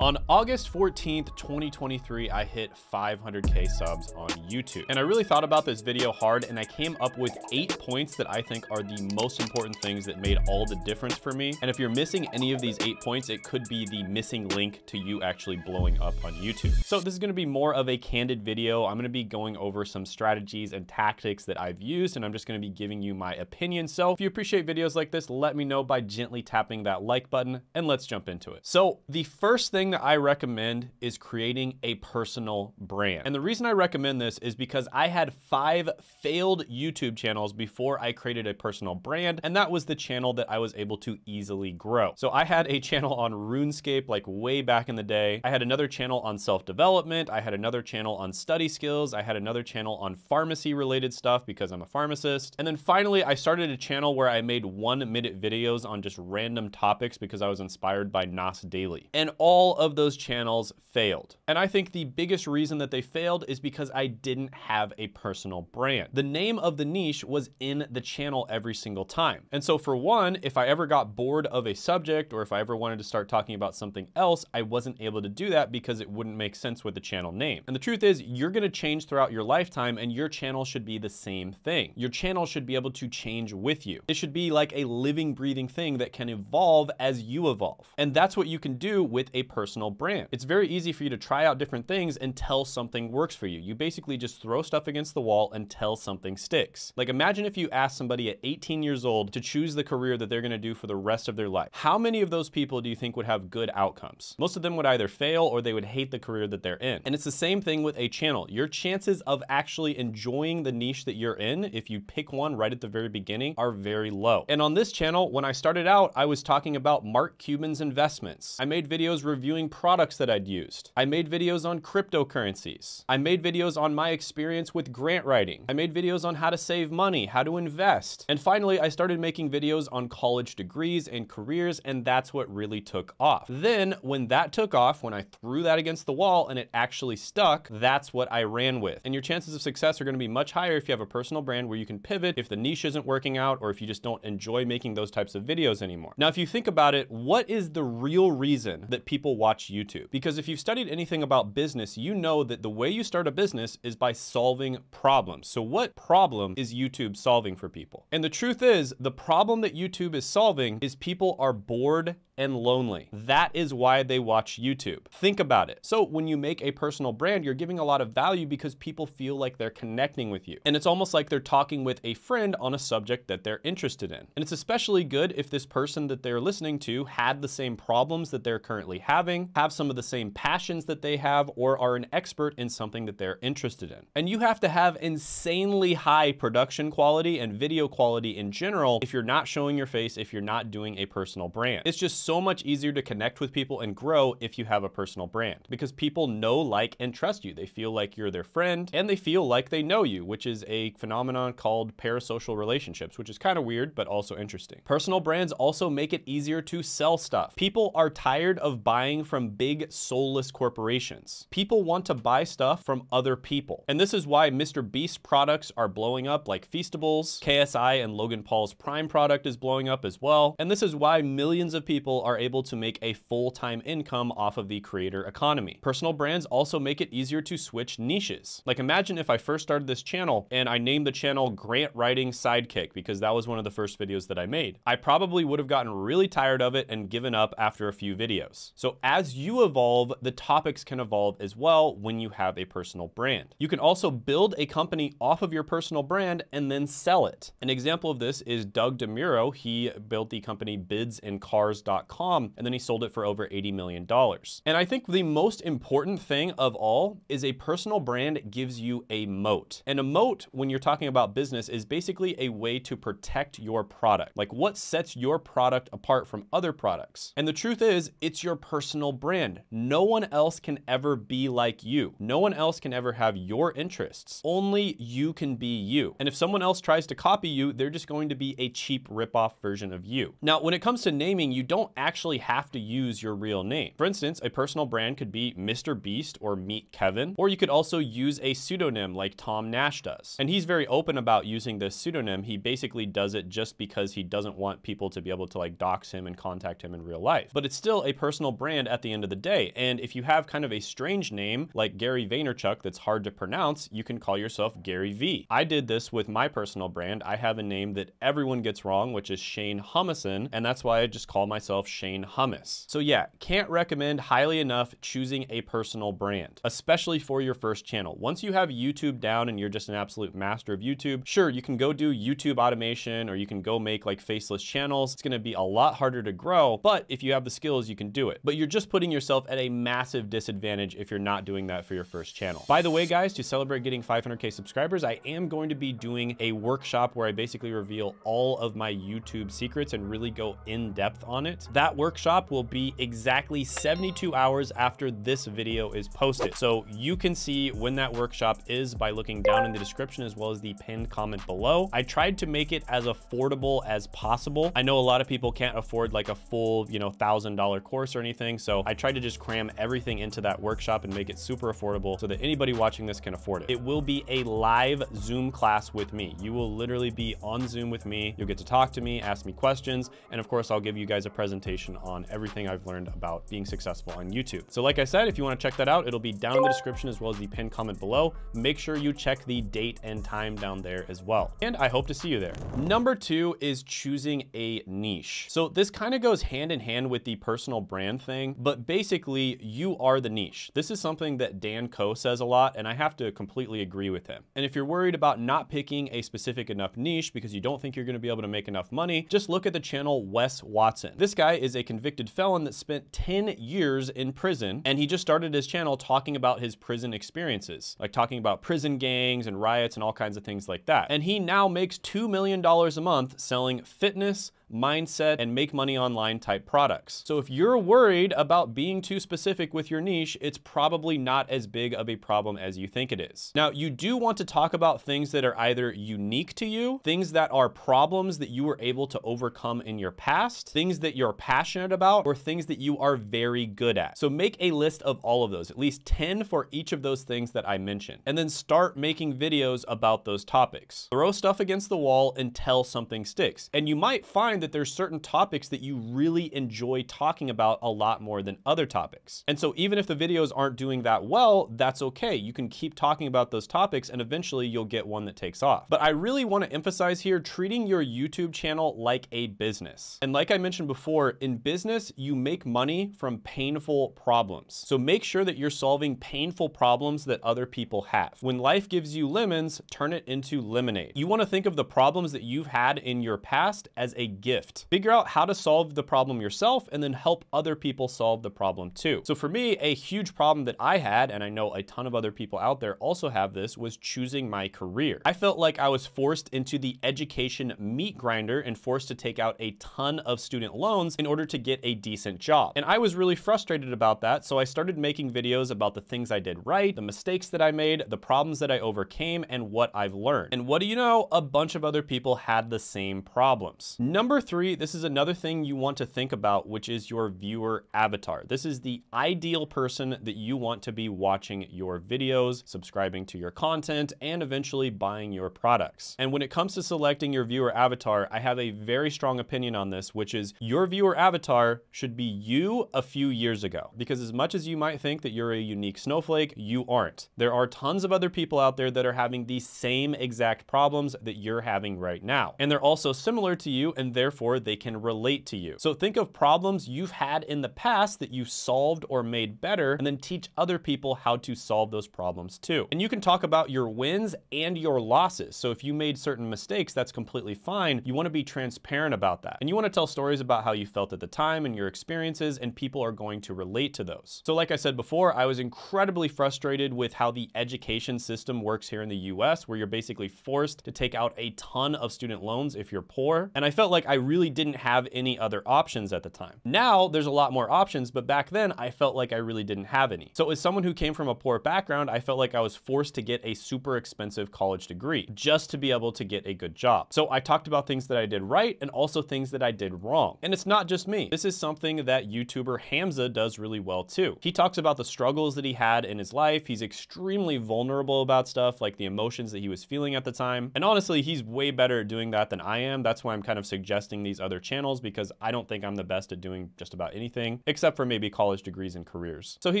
On August 14th, 2023, I hit 500K subs on YouTube. And I really thought about this video hard, and I came up with 8 points that I think are the most important things that made all the difference for me. And if you're missing any of these 8 points, it could be the missing link to you actually blowing up on YouTube. So this is gonna be more of a candid video. I'm gonna be going over some strategies and tactics that I've used, and I'm just gonna be giving you my opinion. So if you appreciate videos like this, let me know by gently tapping that like button, and let's jump into it. So the first thing that I recommend is creating a personal brand. And the reason I recommend this is because I had 5 failed YouTube channels before I created a personal brand, and that was the channel that I was able to easily grow. So I had a channel on RuneScape like way back in the day. I had another channel on self-development. I had another channel on study skills. I had another channel on pharmacy related stuff because I'm a pharmacist. And then finally I started a channel where I made 1-minute videos on just random topics because I was inspired by Nas Daily. And all of those channels failed. And I think the biggest reason that they failed is because I didn't have a personal brand. The name of the niche was in the channel every single time. And so for one, if I ever got bored of a subject or if I ever wanted to start talking about something else, I wasn't able to do that because it wouldn't make sense with the channel name. And the truth is you're gonna change throughout your lifetime and your channel should be the same thing. Your channel should be able to change with you. It should be like a living, breathing thing that can evolve as you evolve. And that's what you can do with a personal brand. It's very easy for you to try out different things until something works for you. You basically just throw stuff against the wall until something sticks. Like imagine if you ask somebody at 18 years old to choose the career that they're gonna do for the rest of their life. How many of those people do you think would have good outcomes? Most of them would either fail or they would hate the career that they're in. And it's the same thing with a channel. Your chances of actually enjoying the niche that you're in, if you pick one right at the very beginning, are very low. And on this channel, when I started out, I was talking about Mark Cuban's investments. I made videos reviewing products that I'd used. I made videos on cryptocurrencies. I made videos on my experience with grant writing. I made videos on how to save money, how to invest. And finally, I started making videos on college degrees and careers, and that's what really took off. Then when that took off, when I threw that against the wall and it actually stuck, that's what I ran with. And your chances of success are gonna be much higher if you have a personal brand where you can pivot if the niche isn't working out or if you just don't enjoy making those types of videos anymore. Now, if you think about it, what is the real reason that people watch YouTube? Because if you've studied anything about business, you know that the way you start a business is by solving problems. So what problem is YouTube solving for people? And the truth is, the problem that YouTube is solving is people are bored and lonely. That is why they watch YouTube. Think about it. So when you make a personal brand, you're giving a lot of value because people feel like they're connecting with you. And it's almost like they're talking with a friend on a subject that they're interested in. And it's especially good if this person that they're listening to had the same problems that they're currently having, have some of the same passions that they have, or are an expert in something that they're interested in. And you have to have insanely high production quality and video quality in general if you're not showing your face, if you're not doing a personal brand. It's just so much easier to connect with people and grow if you have a personal brand because people know, like, and trust you. They feel like you're their friend and they feel like they know you, which is a phenomenon called parasocial relationships, which is kind of weird, but also interesting. Personal brands also make it easier to sell stuff. People are tired of buying from big soulless corporations. People want to buy stuff from other people. And this is why Mr. Beast products are blowing up, like Feastables. KSI and Logan Paul's Prime product is blowing up as well. And this is why millions of people are able to make a full-time income off of the creator economy. Personal brands also make it easier to switch niches. Like imagine if I first started this channel and I named the channel Grant Writing Sidekick because that was one of the first videos that I made. I probably would have gotten really tired of it and given up after a few videos. So as you evolve, the topics can evolve as well when you have a personal brand. You can also build a company off of your personal brand and then sell it. An example of this is Doug DeMuro. He built the company BidsAndCars.com and then he sold it for over $80 million. And I think the most important thing of all is a personal brand gives you a moat. And a moat, when you're talking about business, is basically a way to protect your product. Like what sets your product apart from other products? And the truth is, it's your personal brand. No one else can ever be like you. No one else can ever have your interests. Only you can be you. And if someone else tries to copy you, they're just going to be a cheap ripoff version of you. Now, when it comes to naming, you don't actually have to use your real name. For instance, a personal brand could be Mr. Beast or Meet Kevin, or you could also use a pseudonym like Tom Nash does. And he's very open about using this pseudonym. He basically does it just because he doesn't want people to be able to like dox him and contact him in real life. But it's still a personal brand at the end of the day. And if you have kind of a strange name like Gary Vaynerchuk that's hard to pronounce, you can call yourself Gary V. I did this with my personal brand. I have a name that everyone gets wrong, which is Shane Hummuson, and that's why I just call myself Shane Hummus. So yeah, can't recommend highly enough choosing a personal brand, especially for your first channel. Once you have YouTube down and you're just an absolute master of YouTube, sure, you can go do YouTube automation or you can go make like faceless channels. It's gonna be a lot harder to grow, but if you have the skills, you can do it. But you're just putting yourself at a massive disadvantage if you're not doing that for your first channel. By the way, guys, to celebrate getting 500K subscribers, I am going to be doing a workshop where I basically reveal all of my YouTube secrets and really go in depth on it. That workshop will be exactly 72 hours after this video is posted. So you can see when that workshop is by looking down in the description as well as the pinned comment below. I tried to make it as affordable as possible. I know a lot of people can't afford like a full, you know, $1,000 course or anything. So I tried to just cram everything into that workshop and make it super affordable so that anybody watching this can afford it. It will be a live Zoom class with me. You will literally be on Zoom with me. You'll get to talk to me, ask me questions. And of course, I'll give you guys a presentation on everything I've learned about being successful on YouTube. So like I said, if you want to check that out, it'll be down in the description as well as the pinned comment below. Make sure you check the date and time down there as well. And I hope to see you there. Number 2 is choosing a niche. So this kind of goes hand in hand with the personal brand thing, but basically you are the niche. This is something that Dan Koe says a lot, and I have to completely agree with him. And if you're worried about not picking a specific enough niche because you don't think you're going to be able to make enough money, just look at the channel Wes Watson. This guy is a convicted felon that spent 10 years in prison, and he just started his channel talking about his prison experiences, like talking about prison gangs and riots and all kinds of things like that. And he now makes $2 million a month selling fitness, mindset, and make money online type products. So if you're worried about being too specific with your niche, it's probably not as big of a problem as you think it is. Now, you do want to talk about things that are either unique to you, things that are problems that you were able to overcome in your past, things that you're passionate about, or things that you are very good at. So make a list of all of those, at least 10 for each of those things that I mentioned, and then start making videos about those topics. Throw stuff against the wall until something sticks. And you might find that there's certain topics that you really enjoy talking about a lot more than other topics. And so even if the videos aren't doing that well, that's okay. You can keep talking about those topics and eventually you'll get one that takes off. But I really want to emphasize here, treating your YouTube channel like a business. And like I mentioned before, in business, you make money from painful problems. So make sure that you're solving painful problems that other people have. When life gives you lemons, turn it into lemonade. You want to think of the problems that you've had in your past as a gift. Figure out how to solve the problem yourself and then help other people solve the problem too. So for me, a huge problem that I had, and I know a ton of other people out there also have this, was choosing my career. I felt like I was forced into the education meat grinder and forced to take out a ton of student loans in order to get a decent job. And I was really frustrated about that. So I started making videos about the things I did right, the mistakes that I made, the problems that I overcame, and what I've learned. And what do you know? A bunch of other people had the same problems. Number 3, this is another thing you want to think about, which is your viewer avatar. This is the ideal person that you want to be watching your videos, subscribing to your content, and eventually buying your products. And when it comes to selecting your viewer avatar, I have a very strong opinion on this, which is your viewer avatar should be you a few years ago. Because as much as you might think that you're a unique snowflake, you aren't. There are tons of other people out there that are having the same exact problems that you're having right now. And they're also similar to you, and therefore they can relate to you. So think of problems you've had in the past that you've solved or made better, and then teach other people how to solve those problems too. And you can talk about your wins and your losses. So if you made certain mistakes, that's completely fine. You want to be transparent about that. And you want to tell stories about how you felt at the time and your experiences, and people are going to relate to those. So like I said before, I was incredibly frustrated with how the education system works here in the US, where you're basically forced to take out a ton of student loans if you're poor. And I felt like I I really didn't have any other options at the time. Now there's a lot more options, but back then I felt like I really didn't have any. So as someone who came from a poor background, I felt like I was forced to get a super expensive college degree just to be able to get a good job. So I talked about things that I did right and also things that I did wrong. And it's not just me. This is something that YouTuber Hamza does really well too. He talks about the struggles that he had in his life. He's extremely vulnerable about stuff like the emotions that he was feeling at the time. And honestly, he's way better at doing that than I am. That's why I'm kind of suggesting these other channels, because I don't think I'm the best at doing just about anything except for maybe college degrees and careers. So he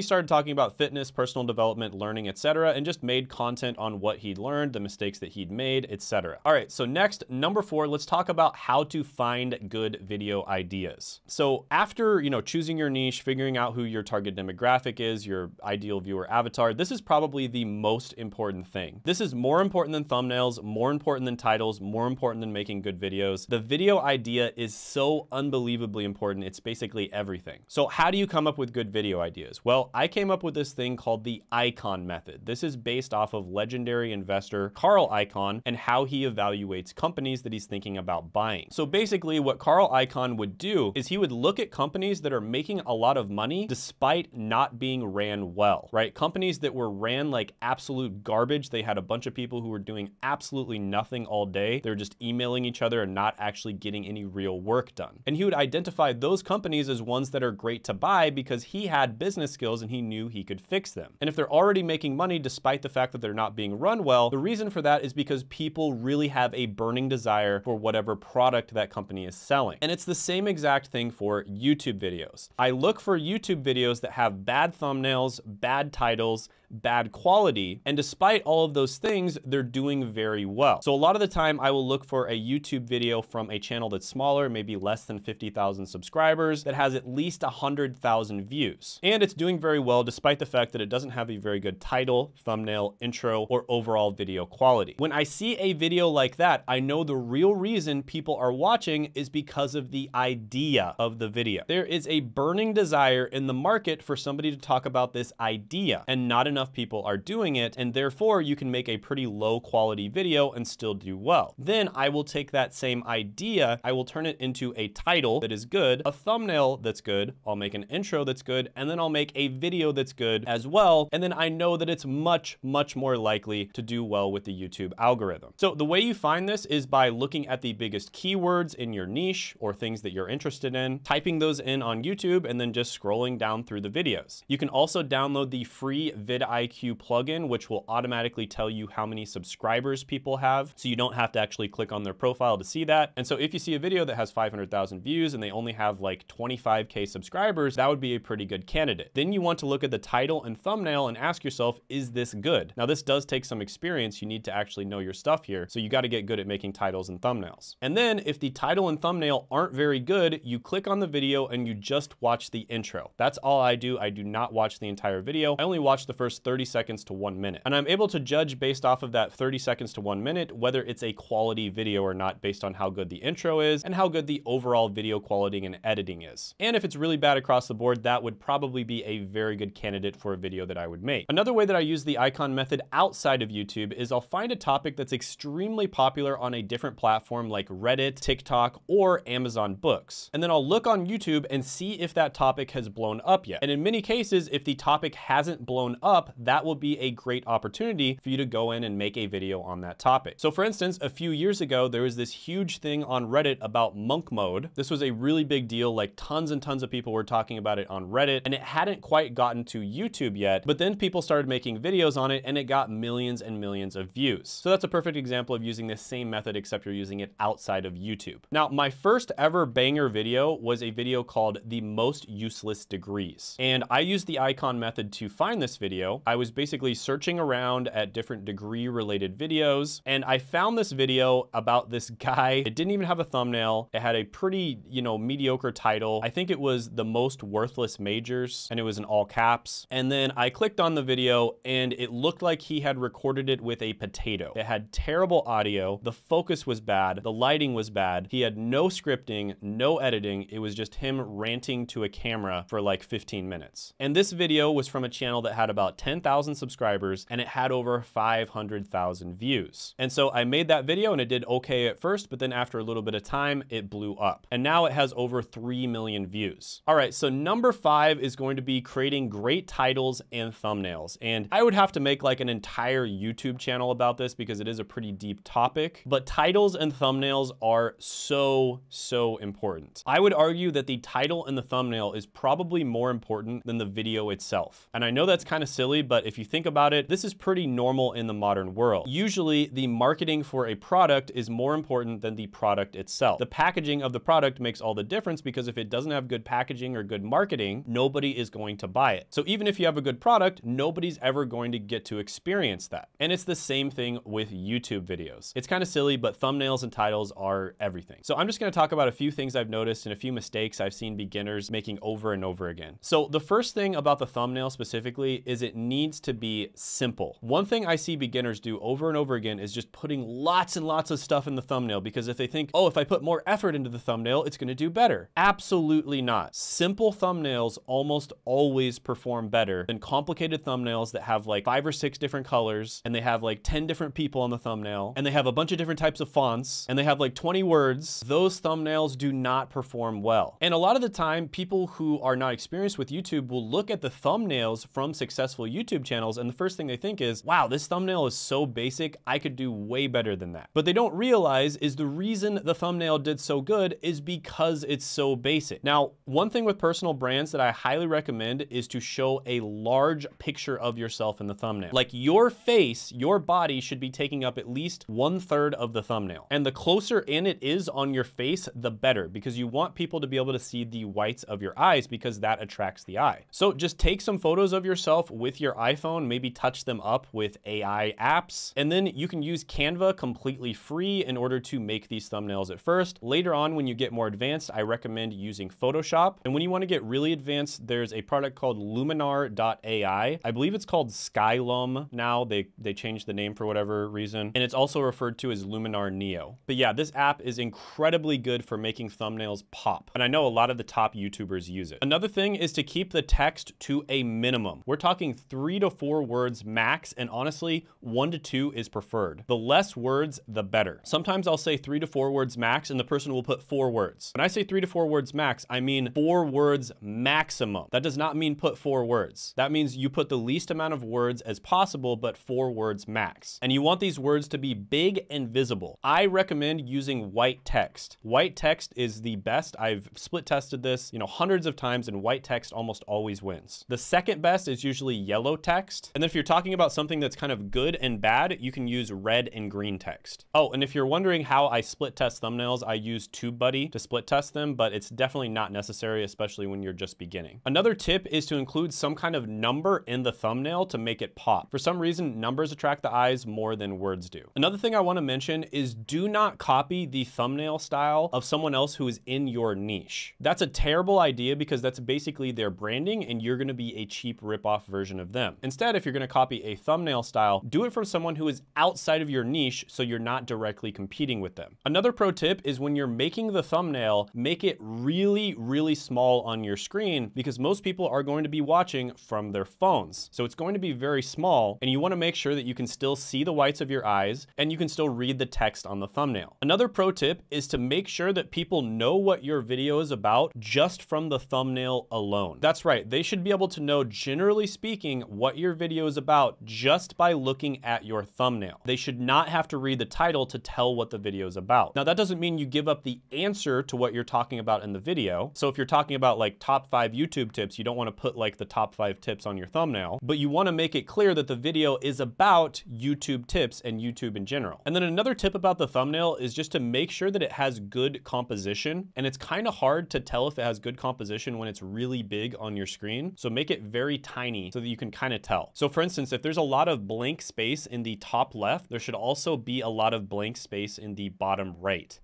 started talking about fitness, personal development, learning, etc., and just made content on what he'd learned, the mistakes that he'd made, etc. All right, so next, number 4, let's talk about how to find good video ideas. So after, choosing your niche, figuring out who your target demographic is, your ideal viewer avatar, this is probably the most important thing. This is more important than thumbnails, more important than titles, more important than making good videos. The video idea is so unbelievably important. It's basically everything. So how do you come up with good video ideas? Well, I came up with this thing called the Icahn method. This is based off of legendary investor Carl Icahn and how he evaluates companies that he's thinking about buying. So basically what Carl Icahn would do is he would look at companies that are making a lot of money despite not being ran well, right? Companies that were ran like absolute garbage. They had a bunch of people who were doing absolutely nothing all day. They're just emailing each other and not actually getting any real work done. And he would identify those companies as ones that are great to buy because he had business skills and he knew he could fix them. And if they're already making money despite the fact that they're not being run well, the reason for that is because people really have a burning desire for whatever product that company is selling. And it's the same exact thing for YouTube videos. I look for YouTube videos that have bad thumbnails, bad titles, bad quality, and despite all of those things, they're doing very well. So a lot of the time I will look for a YouTube video from a channel that's smaller, maybe less than 50,000 subscribers, that has at least 100,000 views. And it's doing very well despite the fact that it doesn't have a very good title, thumbnail, intro, or overall video quality. When I see a video like that, I know the real reason people are watching is because of the idea of the video. There is a burning desire in the market for somebody to talk about this idea, and not enough people are doing it, and therefore you can make a pretty low quality video and still do well. Then I will take that same idea, I will turn it into a title that is good, a thumbnail that's good, I'll make an intro that's good, and then I'll make a video that's good as well, and then I know that it's much, much more likely to do well with the YouTube algorithm. So the way you find this is by looking at the biggest keywords in your niche or things that you're interested in, typing those in on YouTube, and then just scrolling down through the videos. You can also download the free VidIQ plugin, which will automatically tell you how many subscribers people have, so you don't have to actually click on their profile to see that. And so if you see a video that has 500,000 views and they only have like 25K subscribers, that would be a pretty good candidate. Then you want to look at the title and thumbnail and ask yourself, is this good? Now this does take some experience. You need to actually know your stuff here. So you got to get good at making titles and thumbnails. And then if the title and thumbnail aren't very good, you click on the video and you just watch the intro. That's all I do. I do not watch the entire video. I only watch the first 30 seconds to 1 minute. And I'm able to judge based off of that 30 seconds to 1 minute, whether it's a quality video or not based on how good the intro is and how good the overall video quality and editing is. And if it's really bad across the board, that would probably be a very good candidate for a video that I would make. Another way that I use the Icahn method outside of YouTube is I'll find a topic that's extremely popular on a different platform like Reddit, TikTok, or Amazon Books. And then I'll look on YouTube and see if that topic has blown up yet. And in many cases, if the topic hasn't blown up, that will be a great opportunity for you to go in and make a video on that topic. So for instance, a few years ago, there was this huge thing on Reddit about monk mode. This was a really big deal, like tons and tons of people were talking about it on Reddit, and it hadn't quite gotten to YouTube yet, but then people started making videos on it and it got millions and millions of views. So that's a perfect example of using this same method, except you're using it outside of YouTube. Now, my first ever banger video was a video called The Most Useless Degrees. And I used the Icahn method to find this video. I was basically searching around at different degree related videos, and I found this video about this guy. It didn't even have a thumbnail. It had a pretty, mediocre title. I think it was The Most Worthless Majors, and it was in all caps. And then I clicked on the video and it looked like he had recorded it with a potato. It had terrible audio. The focus was bad. The lighting was bad. He had no scripting, no editing. It was just him ranting to a camera for like 15 minutes. And this video was from a channel that had about 10,000 subscribers and it had over 500,000 views. And so I made that video and it did okay at first, but then after a little bit of of time, it blew up. And now it has over 3 million views. All right, so number 5 is going to be creating great titles and thumbnails. And I would have to make like an entire YouTube channel about this because it is a pretty deep topic, but titles and thumbnails are so important. I would argue that the title and the thumbnail is probably more important than the video itself. And I know that's kind of silly, but if you think about it, this is pretty normal in the modern world. Usually the marketing for a product is more important than the product itself. The packaging of the product makes all the difference because if it doesn't have good packaging or good marketing, nobody is going to buy it. So even if you have a good product, nobody's ever going to get to experience that. And it's the same thing with YouTube videos. It's kind of silly, but thumbnails and titles are everything. So I'm just going to talk about a few things I've noticed and a few mistakes I've seen beginners making over and over again. So the first thing about the thumbnail specifically is it needs to be simple. One thing I see beginners do over and over again is just putting lots and lots of stuff in the thumbnail because if they think, oh, if I put more effort into the thumbnail, it's going to do better. Absolutely not. Simple thumbnails almost always perform better than complicated thumbnails that have like 5 or 6 different colors and they have like 10 different people on the thumbnail and they have a bunch of different types of fonts and they have like 20 words. Those thumbnails do not perform well. And a lot of the time, people who are not experienced with YouTube will look at the thumbnails from successful YouTube channels and the first thing they think is, wow, this thumbnail is so basic, I could do way better than that. But they don't realize is the reason the thumbnail did so good is because it's so basic. Now, one thing with personal brands that I highly recommend is to show a large picture of yourself in the thumbnail. Like your face, your body should be taking up at least 1/3 of the thumbnail. And the closer in it is on your face, the better, because you want people to be able to see the whites of your eyes because that attracts the eye. So just take some photos of yourself with your iPhone, maybe touch them up with AI apps, and then you can use Canva completely free in order to make these thumbnails at first. Later on, when you get more advanced, I recommend using Photoshop. And when you want to get really advanced, there's a product called Luminar.ai. I believe it's called Skylum now. They changed the name for whatever reason. And it's also referred to as Luminar Neo. But yeah, this app is incredibly good for making thumbnails pop. And I know a lot of the top YouTubers use it. Another thing is to keep the text to a minimum. We're talking 3 to 4 words max. And honestly, 1 to 2 is preferred. The less words, the better. Sometimes I'll say 3 to 4 words max and the person will put 4 words. When I say 3 to 4 words max, I mean 4 words maximum. That does not mean put 4 words. That means you put the least amount of words as possible, but 4 words max. And you want these words to be big and visible. I recommend using white text. White text is the best. I've split tested this, hundreds of times and white text almost always wins. The second best is usually yellow text. And then if you're talking about something that's kind of good and bad, you can use red and green text. Oh, and if you're wondering how I split test thumbnails, I use TubeBuddy to split test them, but it's definitely not necessary, especially when you're just beginning. Another tip is to include some kind of number in the thumbnail to make it pop. For some reason, numbers attract the eyes more than words do. Another thing I want to mention is do not copy the thumbnail style of someone else who is in your niche. That's a terrible idea because that's basically their branding and you're going to be a cheap ripoff version of them. Instead, if you're going to copy a thumbnail style, do it from someone who is outside of your niche so you're not directly competing with them. Another pro tip is when you're making the thumbnail, make it really small on your screen because most people are going to be watching from their phones. So it's going to be very small and you want to make sure that you can still see the whites of your eyes and you can still read the text on the thumbnail. Another pro tip is to make sure that people know what your video is about just from the thumbnail alone. That's right. They should be able to know, generally speaking, what your video is about just by looking at your thumbnail. They should not have to read the title to tell what the video is about. Now, that doesn't mean you give up the answer to what you're talking about in the video. So if you're talking about like top 5 YouTube tips, you don't want to put like the top 5 tips on your thumbnail, but you want to make it clear that the video is about YouTube tips and YouTube in general. And then another tip about the thumbnail is just to make sure that it has good composition. And it's kind of hard to tell if it has good composition when it's really big on your screen. So make it very tiny so that you can kind of tell. So for instance, if there's a lot of blank space in the top left, there should also be a lot of blank space in the bottom right.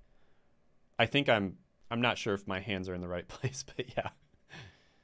I think I'm not sure if my hands are in the right place, but yeah.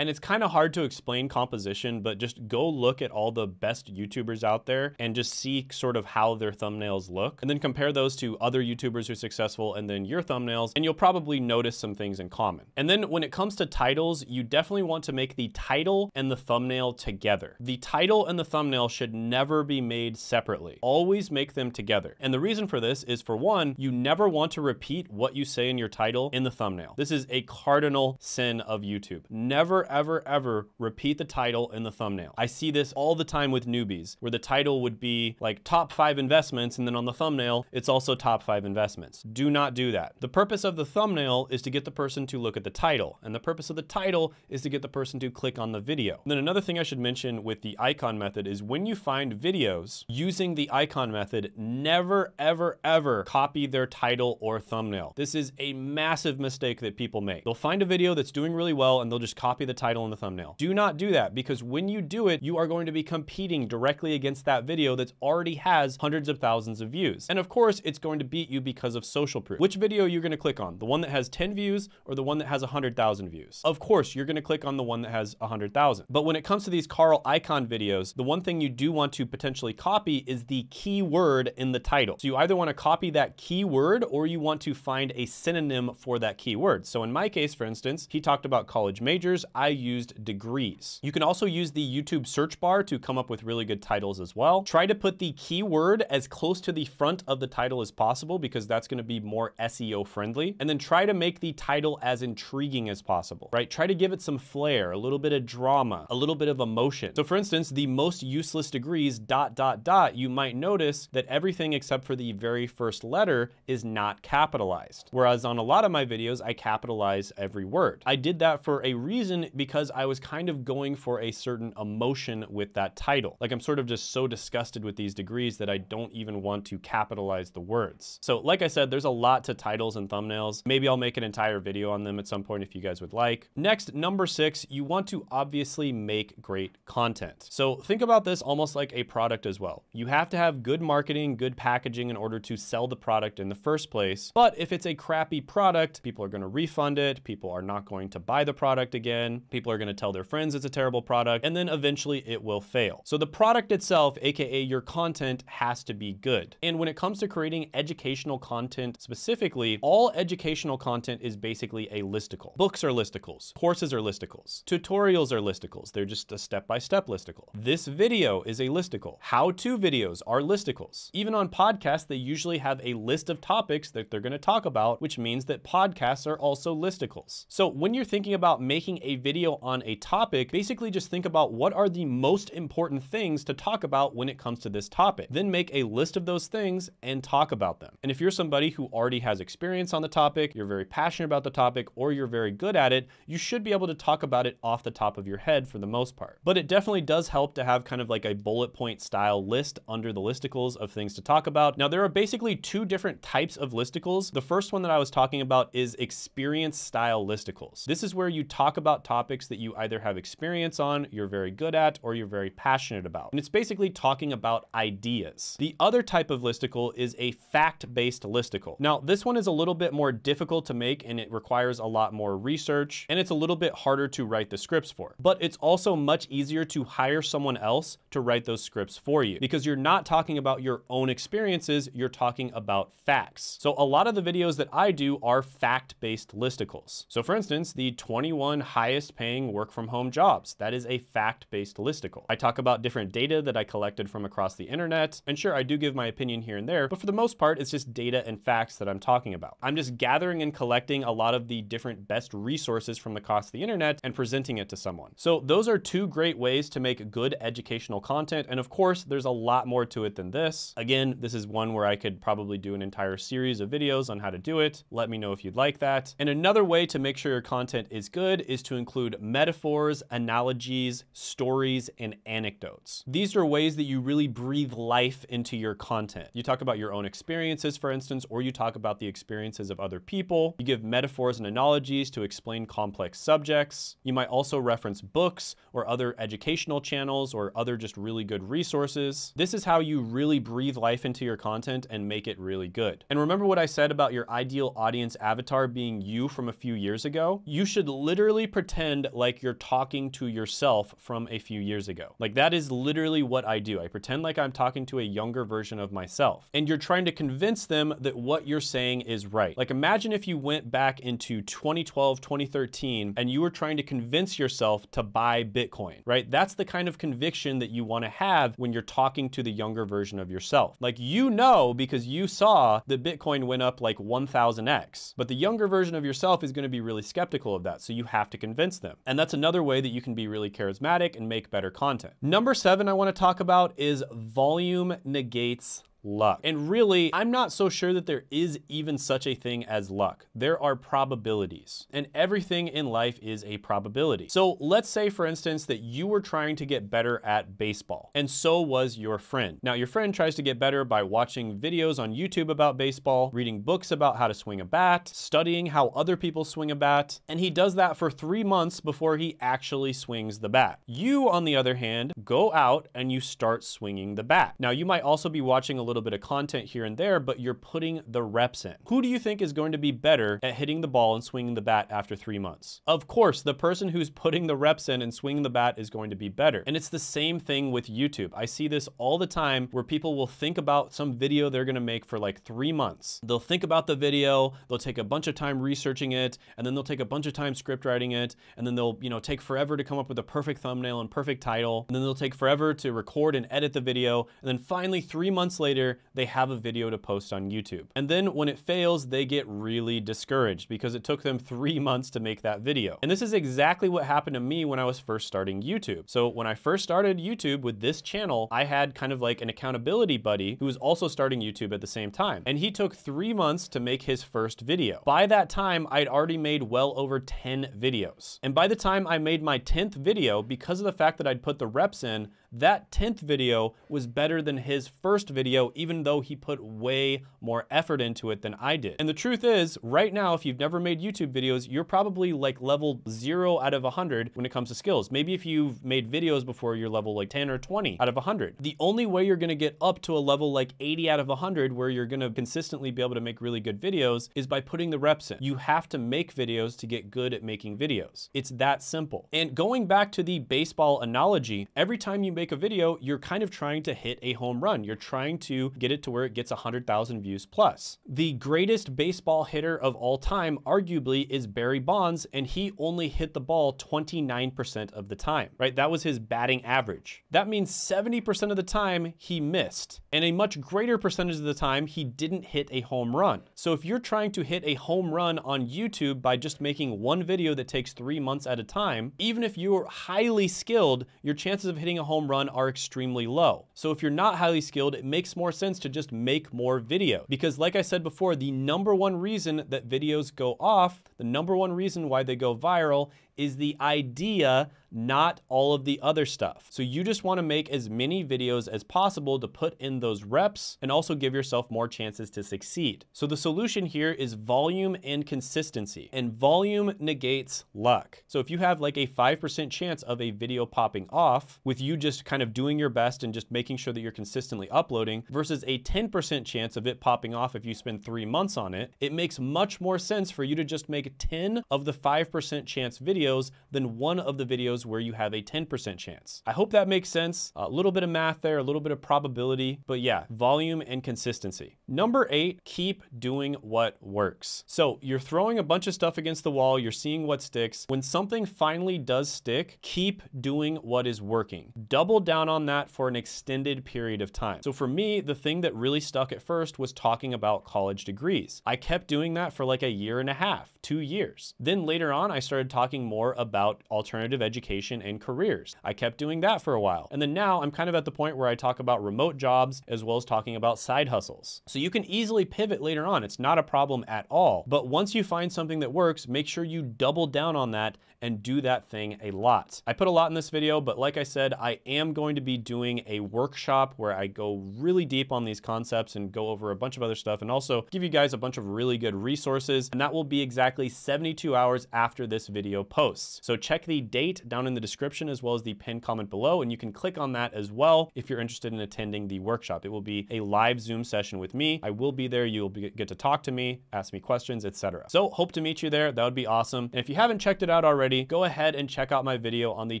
And it's kind of hard to explain composition, but just go look at all the best YouTubers out there and just see sort of how their thumbnails look, and then compare those to other YouTubers who are successful and then your thumbnails, and you'll probably notice some things in common. And then when it comes to titles, you definitely want to make the title and the thumbnail together. The title and the thumbnail should never be made separately. Always make them together. And the reason for this is, for one, you never want to repeat what you say in your title in the thumbnail. This is a cardinal sin of YouTube. Never, ever, ever repeat the title in the thumbnail. I see this all the time with newbies, where the title would be like top 5 investments, and then on the thumbnail, it's also top 5 investments. Do not do that. The purpose of the thumbnail is to get the person to look at the title, and the purpose of the title is to get the person to click on the video. And then another thing I should mention with the icon method is, when you find videos using the icon method, never, ever, ever copy their title or thumbnail. This is a massive mistake that people make. They'll find a video that's doing really well, and they'll just copy the title and the thumbnail. Do not do that, because when you do it, you are going to be competing directly against that video that already has hundreds of thousands of views. And of course, it's going to beat you because of social proof. Which video you're going to click on? The one that has 10 views or the one that has 100,000 views? Of course, you're going to click on the one that has 100,000. But when it comes to these Carl Icahn videos, the one thing you do want to potentially copy is the keyword in the title. So you either want to copy that keyword, or you want to find a synonym for that keyword. So in my case, for instance, he talked about college majors. I used degrees. You can also use the YouTube search bar to come up with really good titles as well. Try to put the keyword as close to the front of the title as possible, because that's going to be more SEO friendly. And then try to make the title as intriguing as possible, right? Try to give it some flair, a little bit of drama, a little bit of emotion. So for instance, the most useless degrees ... you might notice that everything except for the very first letter is not capitalized. Whereas on a lot of my videos, I capitalize every word. I did that for a reason, because I was kind of going for a certain emotion with that title. Like, I'm sort of just so disgusted with these degrees that I don't even want to capitalize the words. So like I said, there's a lot to titles and thumbnails. Maybe I'll make an entire video on them at some point if you guys would like. Next, number 6, you want to obviously make great content. So think about this almost like a product as well. You have to have good marketing, good packaging in order to sell the product in the first place. But if it's a crappy product, people are going to refund it. People are not going to buy the product again. People are going to tell their friends it's a terrible product, and then eventually it will fail. So the product itself, AKA your content, has to be good. And when it comes to creating educational content specifically, all educational content is basically a listicle. Books are listicles. Courses are listicles. Tutorials are listicles. They're just a step-by-step listicle. This video is a listicle. How-to videos are listicles. Even on podcasts, they usually have a list of topics that they're going to talk about, which means that podcasts are also listicles. So when you're thinking about making a video on a topic, basically just think about what are the most important things to talk about when it comes to this topic. Then make a list of those things and talk about them. And if you're somebody who already has experience on the topic, you're very passionate about the topic, or you're very good at it, you should be able to talk about it off the top of your head for the most part. But it definitely does help to have kind of like a bullet point style list under the listicles of things to talk about. Now, there are basically 2 different types of listicles. The first one that I was talking about is experience style listicles. This is where you talk about topics that you either have experience on, you're very good at, or you're very passionate about. And it's basically talking about ideas. The other type of listicle is a fact-based listicle. Now, this one is a little bit more difficult to make, and it requires a lot more research, and it's a little bit harder to write the scripts for. But it's also much easier to hire someone else to write those scripts for you, because you're not talking about your own experiences, you're talking about facts. So a lot of the videos that I do are fact-based listicles. So for instance, the 21 highest paying work from home jobs. That is a fact-based listicle. I talk about different data that I collected from across the internet. And sure, I do give my opinion here and there, but for the most part, it's just data and facts that I'm talking about. I'm just gathering and collecting a lot of the different best resources from across the internet and presenting it to someone. So those are 2 great ways to make good educational content. And of course, there's a lot more to it than this. Again, this is one where I could probably do an entire series of videos on how to do it. Let me know if you'd like that. And another way to make sure your content is good is to include metaphors, analogies, stories, and anecdotes. These are ways that you really breathe life into your content. You talk about your own experiences, for instance, or you talk about the experiences of other people. You give metaphors and analogies to explain complex subjects. You might also reference books or other educational channels or other just really good resources. This is how you really breathe life into your content and make it really good. And remember what I said about your ideal audience avatar being you from a few years ago? You should literally pretend pretend like you're talking to yourself from a few years ago. Like, that is literally what I do. I pretend like I'm talking to a younger version of myself. And you're trying to convince them that what you're saying is right. Like, imagine if you went back into 2012, 2013, and you were trying to convince yourself to buy Bitcoin, right? That's the kind of conviction that you want to have when you're talking to the younger version of yourself. Like, you know, because you saw that Bitcoin went up like 1000x, but the younger version of yourself is going to be really skeptical of that. So you have to convince them. And that's another way that you can be really charismatic and make better content. Number 7 I want to talk about is volume negates luck. And really, I'm not so sure that there is even such a thing as luck. There are probabilities, and everything in life is a probability. So let's say, for instance, that you were trying to get better at baseball, and so was your friend. Now, your friend tries to get better by watching videos on YouTube about baseball, reading books about how to swing a bat, studying how other people swing a bat, and he does that for 3 months before he actually swings the bat. You, on the other hand, go out and you start swinging the bat. Now, you might also be watching a little bit of content here and there, but you're putting the reps in. Who do you think is going to be better at hitting the ball and swinging the bat after 3 months? Of course, the person who's putting the reps in and swinging the bat is going to be better. And it's the same thing with YouTube. I see this all the time where people will think about some video they're going to make for like 3 months. They'll think about the video, they'll take a bunch of time researching it, and then they'll take a bunch of time script writing it, and then they'll, you know, take forever to come up with a perfect thumbnail and perfect title, and then they'll take forever to record and edit the video, and then finally 3 months later, they have a video to post on YouTube. And then when it fails, they get really discouraged because it took them 3 months to make that video. And this is exactly what happened to me when I was first starting YouTube. So when I first started YouTube with this channel, I had kind of like an accountability buddy who was also starting YouTube at the same time. And he took 3 months to make his first video. By that time, I'd already made well over 10 videos. And by the time I made my 10th video, because of the fact that I'd put the reps in, that 10th video was better than his first video, even though he put way more effort into it than I did. And the truth is, right now, if you've never made YouTube videos, you're probably like level 0 out of 100 when it comes to skills. Maybe if you've made videos before, you're level like 10 or 20 out of 100. The only way you're gonna get up to a level like 80 out of 100 where you're gonna consistently be able to make really good videos is by putting the reps in. You have to make videos to get good at making videos. It's that simple. And going back to the baseball analogy, every time you make a video, you're kind of trying to hit a home run. You're trying to get it to where it gets 100,000 views plus. The greatest baseball hitter of all time, arguably, is Barry Bonds, and he only hit the ball 29% of the time, right? That was his batting average. That means 70% of the time he missed, and a much greater percentage of the time he didn't hit a home run. So if you're trying to hit a home run on YouTube by just making one video that takes 3 months at a time, even if you're highly skilled, your chances of hitting a home run are extremely low. So if you're not highly skilled, it makes more sense to just make more video. Because like I said before, the number one reason that videos go off, the number one reason why they go viral is the idea, not all of the other stuff. So you just wanna make as many videos as possible to put in those reps and also give yourself more chances to succeed. So the solution here is volume and consistency, and volume negates luck. So if you have like a 5% chance of a video popping off with you just kind of doing your best and just making sure that you're consistently uploading versus a 10% chance of it popping off if you spend 3 months on it, it makes much more sense for you to just make 10 of the 5% chance videos than one of the videos where you have a 10% chance. I hope that makes sense. A little bit of math there, a little bit of probability, but yeah, volume and consistency. Number 8, keep doing what works. So you're throwing a bunch of stuff against the wall, you're seeing what sticks. When something finally does stick, keep doing what is working. Double down on that for an extended period of time. So for me, the thing that really stuck at first was talking about college degrees. I kept doing that for like a year and a half, 2 years. Then later on, I started talking more about alternative education and careers. I kept doing that for a while. And then now I'm kind of at the point where I talk about remote jobs as well as talking about side hustles. So you can easily pivot later on. It's not a problem at all. But once you find something that works, make sure you double down on that and do that thing a lot. I put a lot in this video, but like I said, I am going to be doing a workshop where I go really deep on these concepts and go over a bunch of other stuff and also give you guys a bunch of really good resources. And that will be exactly 72 hours after this video posts. posts. So check the date down in the description as well as the pinned comment below, and you can click on that as well if you're interested in attending the workshop. It will be a live Zoom session with me. I will be there. You'll get to talk to me, ask me questions, etc. So hope to meet you there. That would be awesome. And if you haven't checked it out already, go ahead and check out my video on the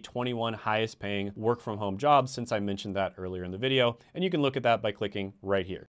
21 highest paying work from home jobs, since I mentioned that earlier in the video. And you can look at that by clicking right here.